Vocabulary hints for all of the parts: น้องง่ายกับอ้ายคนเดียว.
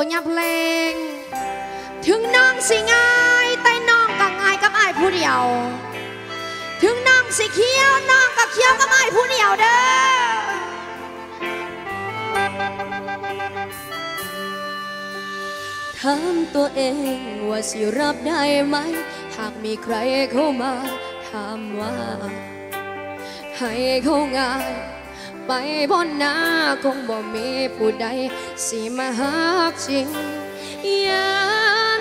คนยับเพลงถึงน้องสิง่ายแต่น้องก็ง่ายกับอ้ายผู้เดียวถึงน้องสิเขียวน้องก็เขียวกับอ้ายผู้เดียวเด้อถามตัวเองว่าสิรับได้ไหมหากมีใครเข้ามาถามว่าให้เขาง่ายไปบ่หน้าคงบ่มีผู้ใดสิมาหาจริงยั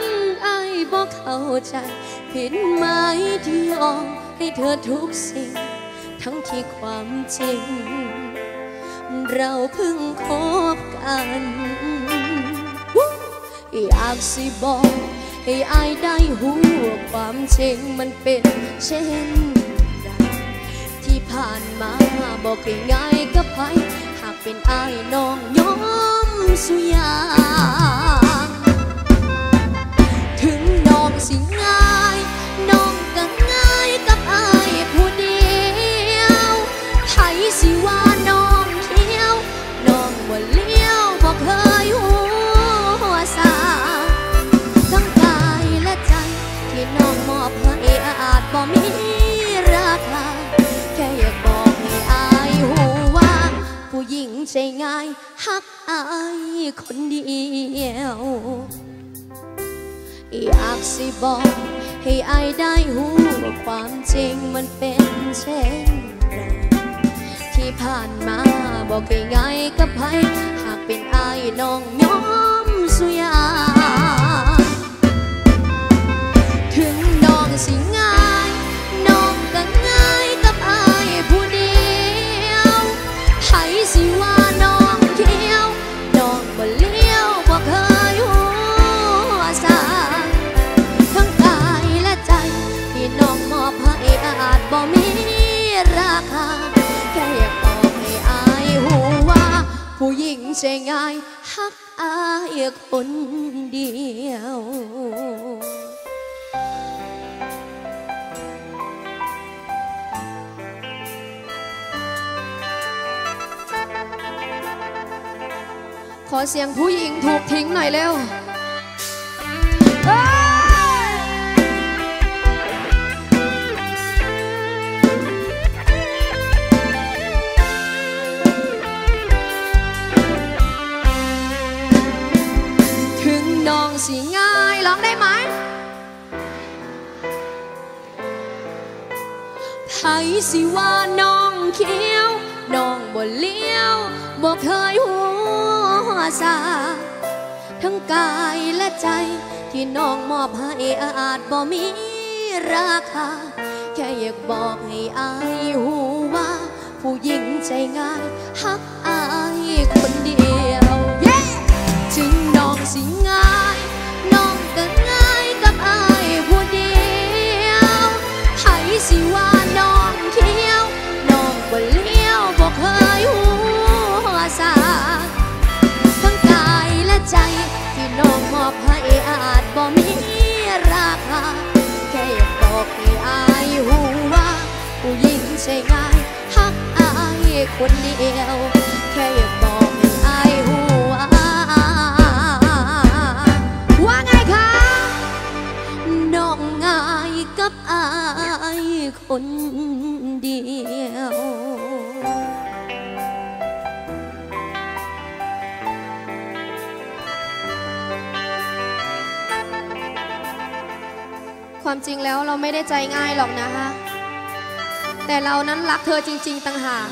นอ้ายบ่เข้าใจผิดไหมที่อ้อมให้เธอทุกสิ่งทั้งที่ความจริงเราเพิ่งคบกันอยากสิบอกให้อ้ายได้หูว่าความจริงมันเป็นเช่นไรที่ผ่านมาบอกง่ายๆกับไผหากเป็นอ้ายน้องยอมสุยางถึงน้องสิง่ายน้องก็ง่ายกับอ้ายผู้เดียวไผสิว่าน้องเที่ยวน้องว่าเลี้ยวบ่เคยหูบ่มีราคาแค่อยากบอกให้อายหูว่าผู้หญิงใจง่ายฮักอายคนเดียวอยากสิบอกให้อายได้หูว่าความจริงมันเป็นเช่นไรที่ผ่านมาบอกให้ง่ายกับไผหากเป็นอายน้องยอมสุยาถึงน้องสิง่ายสิว่าน้องเที่ยวน้องบ่เลี้ยวบ่เคยหัวสาทั้งกายและใจที่น้องมอบให้อาจบ่มีราคาแค่อยากบอกให้อายหูว่าผู้หญิงใจง่ายฮักอายคนเดียวขอเสียงผู้หญิงถูกทิ้งหน่อยเร็วถึงน้องสิง่ายร้องได้ไหมไผสิว่าน้องเขียวน้องบ่เลี้ยวบ่เคยหูทั้งกายและใจที่น้องมอบให้อาจบ่มีราคาแค่อยากบอกให้อายหูว่าผู้หญิงใจง่ายฮักอายคนเดียวถึงน้องสิง่ายน้องก็ง่ายกับอายผู้เดียวไผสิว่าน้องเที่ยวน้องบ่เลี้ยวบ่เคยหูสาใจที่น้องมอบให้อาจบ่มีราคาแค่อยากบอกให้อายหูว่าผู้หญิงใจง่ายฮักอายคนเดียวแค่อยากบอกให้อายหูว่าไงคะน้องง่ายกับอายคนเดียวความจริงแล้วเราไม่ได้ใจง่ายหรอกนะฮะแต่เรานั้นรักเธอจริงๆต่างหาก